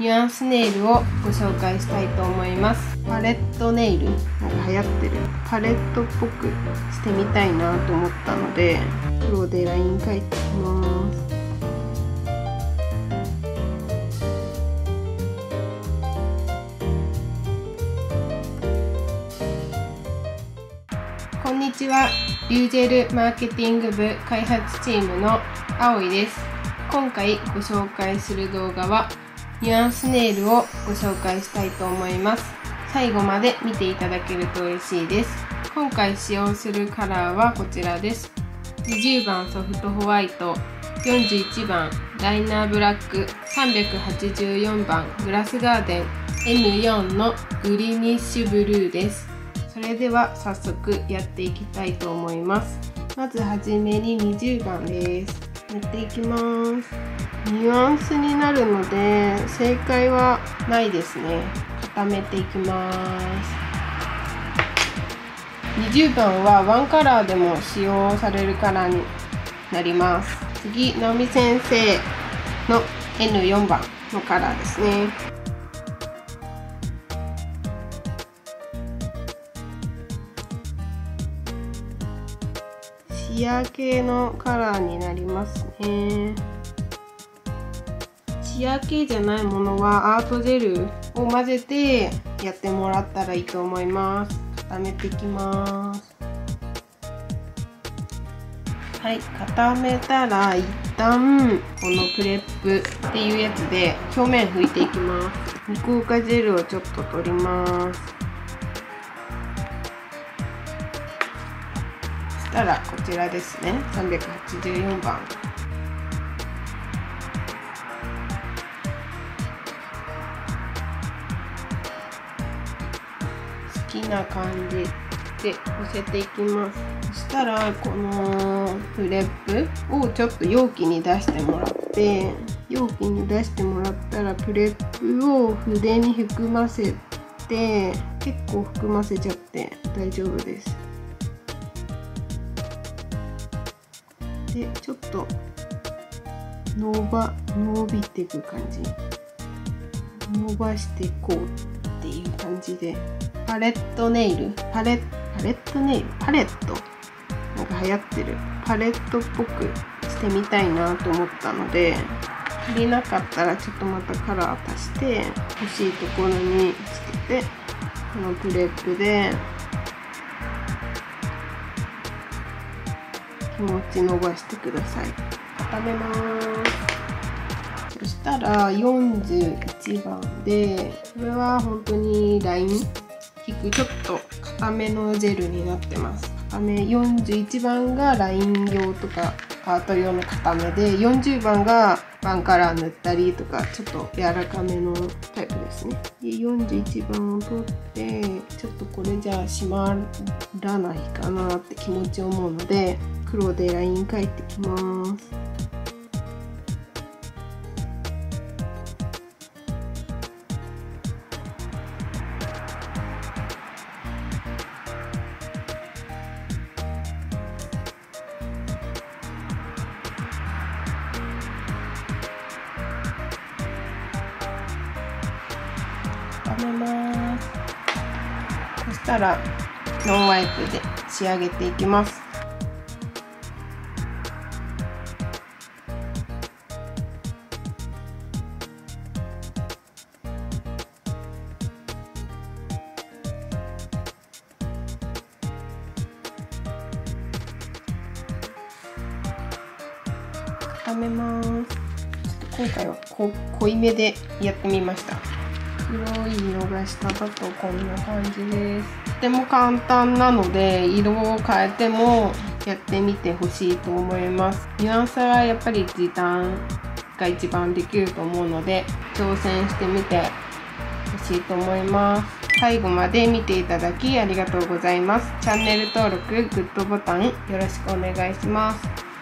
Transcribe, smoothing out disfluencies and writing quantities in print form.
ニュアンスネイルをご紹介したいと思います。パレットネイル、なんか流行ってる。パレットっぽくしてみたいなと思ったので、黒でライン描いていきます。こんにちは、リュージェルマーケティング部開発チームの葵です。今回ご紹介する動画はニュアンスネイルをご紹介したいと思います。最後まで見ていただけると嬉しいです。今回使用するカラーはこちらです。20番ソフトホワイト、41番ライナーブラック、384番グラスガーデン、N4 のグリニッシュブルーです。それでは早速やっていきたいと思います。まずはじめに20番です。塗っていきます。ニュアンスになるので正解はないですね。固めていきます。20番はワンカラーでも使用されるカラーになります。次、直美先生の N4 番のカラーですね。シアー系のカラーになりますね。シアー系じゃないものはアートジェルを混ぜてやってもらったらいいと思います。固めていきます。はい、固めたら一旦このプレップっていうやつで表面拭いていきます。無効化ジェルをちょっと取ります。そしたらこちらですね、384番好きな感じでのせていきます。そしたらこのフレップをちょっと容器に出してもらって、容器に出してもらったらプレップを筆に含ませて、結構含ませちゃって大丈夫です。でちょっと伸びていく感じ、伸ばしていこうっていう感じで。パレットネイル、なんか流行ってる。パレットっぽくしてみたいなと思ったので、足りなかったらちょっとまたカラー足して欲しいところにつけて、このプレップで気持ち伸ばしてください。固めます。そしたら41番で、これは本当にライン引くちょっと固めのジェルになってます。固め、41番がライン用とかアート用の固めで、40番がワンカラー塗ったりとかちょっと柔らかめのタイプですね。で41番を取って、ちょっとこれじゃあ締まらないかなって気持ち思うので、黒でライン描いてきます。そしたらノンワイプで仕上げていきます。固めます。今回は濃いめでやってみました。黒い色が下だとこんな感じです。とても簡単なので、色を変えてもやってみてほしいと思います。ニュアンスはやっぱり時短が一番できると思うので、挑戦してみてほしいと思います。最後まで見ていただきありがとうございます。チャンネル登録、グッドボタンよろしくお願いします。